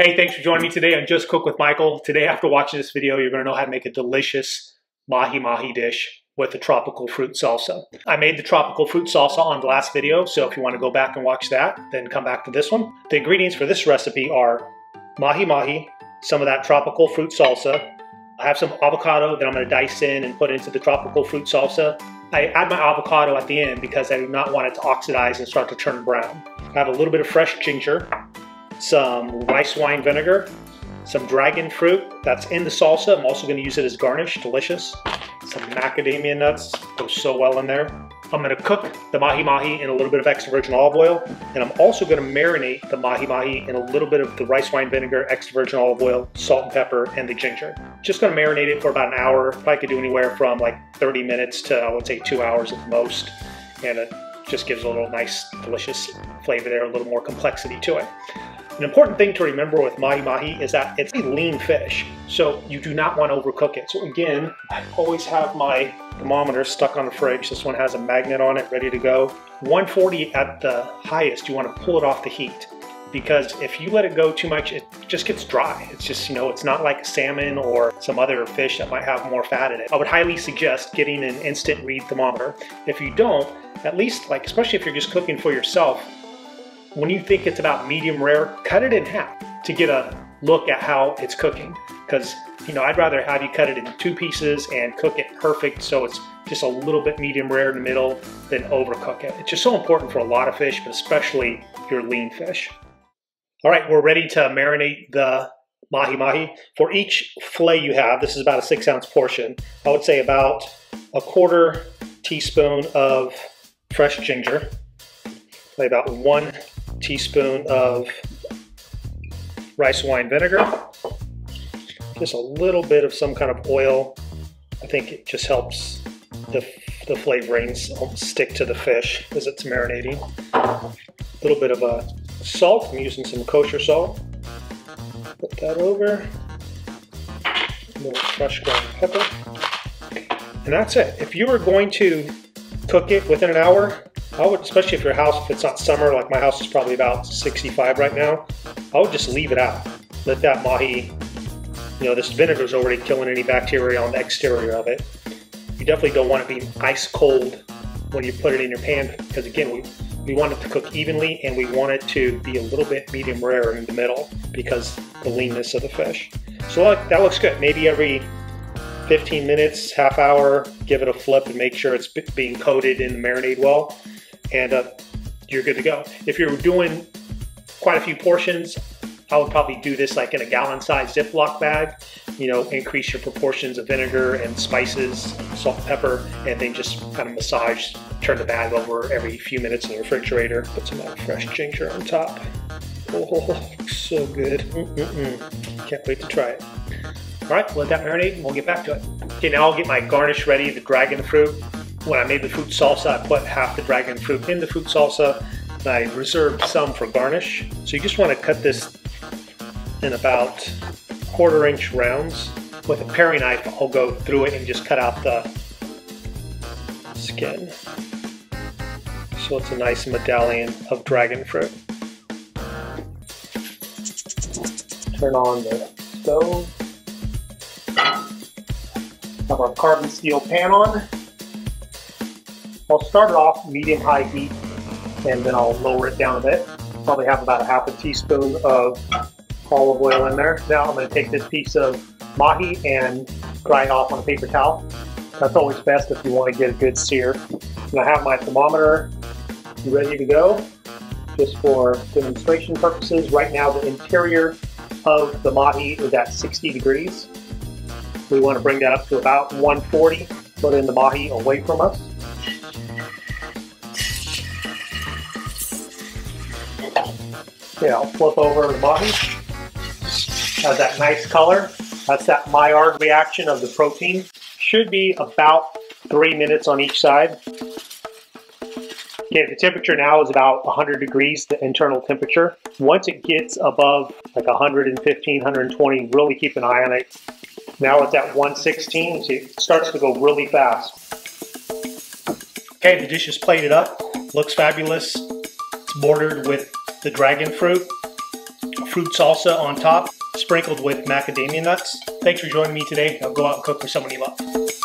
Hey, thanks for joining me today on Just Cook with Michael. Today, after watching this video, you're going to know how to make a delicious mahi-mahi dish with a tropical fruit salsa. I made the tropical fruit salsa on the last video, so if you want to go back and watch that, then come back to this one. The ingredients for this recipe are mahi-mahi, some of that tropical fruit salsa. I have some avocado that I'm going to dice in and put into the tropical fruit salsa. I add my avocado at the end because I do not want it to oxidize and start to turn brown. I have a little bit of fresh ginger, some rice wine vinegar, some dragon fruit that's in the salsa. I'm also going to use it as garnish, delicious. Some macadamia nuts, goes so well in there. I'm going to cook the mahi-mahi in a little bit of extra virgin olive oil, and I'm also going to marinate the mahi-mahi in a little bit of the rice wine vinegar, extra virgin olive oil, salt and pepper, and the ginger. Just going to marinate it for about an hour. Probably could do anywhere from like 30 minutes to, I would say, 2 hours at the most. And it just gives a little nice, delicious flavor there, a little more complexity to it. An important thing to remember with mahi-mahi is that it's a lean fish, so you do not want to overcook it. So again, I always have my thermometer stuck on the fridge. This one has a magnet on it, ready to go. 140 at the highest, you want to pull it off the heat, because if you let it go too much, it just gets dry. It's just, you know, it's not like salmon or some other fish that might have more fat in it. I would highly suggest getting an instant read thermometer. If you don't, at least, like, especially if you're just cooking for yourself, when you think it's about medium rare, cut it in half to get a look at how it's cooking. Because, you know, I'd rather have you cut it in two pieces and cook it perfect so it's just a little bit medium rare in the middle than overcook it. It's just so important for a lot of fish, but especially your lean fish. All right, we're ready to marinate the mahi-mahi. For each fillet you have, this is about a 6-ounce portion, I would say about a quarter teaspoon of fresh ginger, about 1 teaspoon of rice wine vinegar, just a little bit of some kind of oil. I think it just helps the flavorings stick to the fish as it's marinating. A little bit of salt, I'm using some kosher salt. Put that over, a little fresh ground pepper, and that's it. If you were going to cook it within an hour, I would, especially if your house, if it's not summer, like my house is probably about 65 right now, I would just leave it out. Let that mahi, you know, this vinegar is already killing any bacteria on the exterior of it. You definitely don't want it being ice cold when you put it in your pan, because again, we want it to cook evenly, and we want it to be a little bit medium rare in the middle because the leanness of the fish. So that looks good. Maybe every 15 minutes, half hour, give it a flip and make sure it's being coated in the marinade well. And you're good to go. If you're doing quite a few portions, I would probably do this like in a gallon-sized Ziploc bag. You know, increase your proportions of vinegar and spices, salt and pepper, and then just kind of massage, turn the bag over every few minutes in the refrigerator. Put some fresh ginger on top. Oh, so good. Can't wait to try it. All right, let that marinate and we'll get back to it. Okay, now I'll get my garnish ready, the dragon fruit. When I made the fruit salsa, I put half the dragon fruit in the fruit salsa, and I reserved some for garnish. So you just want to cut this in about 1/4-inch rounds. With a paring knife, I'll go through it and just cut out the skin. So it's a nice medallion of dragon fruit. Turn on the stove. Have our carbon steel pan on. I'll start it off medium-high heat, and then I'll lower it down a bit. Probably have about a half a teaspoon of olive oil in there. Now I'm going to take this piece of mahi and dry it off on a paper towel. That's always best if you want to get a good sear. And I have my thermometer ready to go, just for demonstration purposes. Right now the interior of the mahi is at 60 degrees. We want to bring that up to about 140, put in the mahi away from us. Yeah, I'll flip over the mahi. Has that nice color. That's that Maillard reaction of the protein. Should be about 3 minutes on each side. Okay, the temperature now is about 100 degrees, the internal temperature. Once it gets above like 115, 120, really keep an eye on it. Now it's at 116, so it starts to go really fast. Okay, the dish is plated up. Looks fabulous. It's bordered with the dragon fruit, fruit salsa on top, sprinkled with macadamia nuts. Thanks for joining me today. Now go out and cook for someone you love.